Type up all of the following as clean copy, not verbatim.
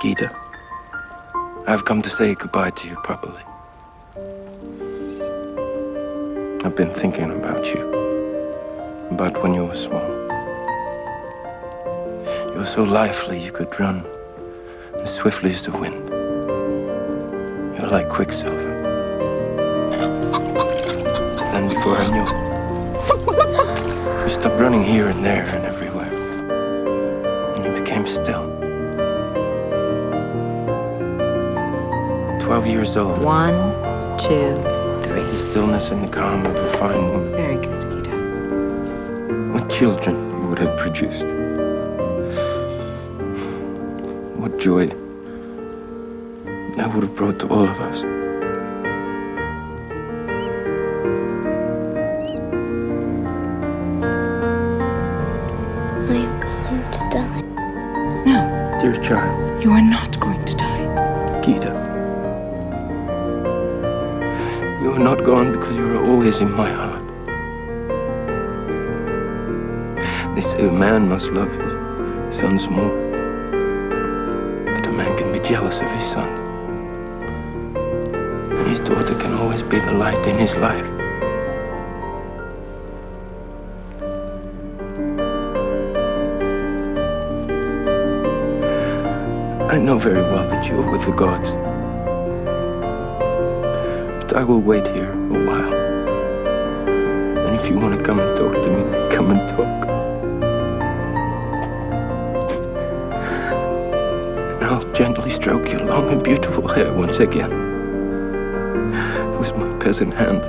Gyda, I've come to say goodbye to you properly. I've been thinking about you, about when you were small. You were so lively you could run as swiftly as the wind. You're like quicksilver. Then before I knew it, you stopped running here and there and everywhere. And you became still. 12 years old. 1, 2, 3. The stillness and the calm of a fine woman. Very good, Gyda. What children you would have produced. What joy that would have brought to all of us. I am going to die. No. Dear child. You are not going to die. Gyda. You are not gone because you are always in my heart. They say a man must love his sons more, but a man can be jealous of his sons. And his daughter can always be the light in his life. I know very well that you are with the gods. I will wait here a while. And if you want to come and talk to me, then come and talk. And I'll gently stroke your long and beautiful hair once again with my peasant hand.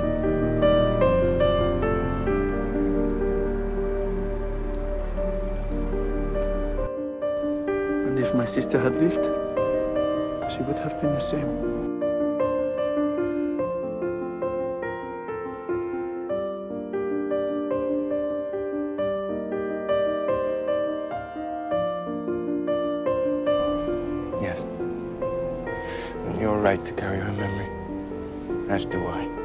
And if my sister had lived, she would have been the same. Yes, and you're right to carry her memory, as do I.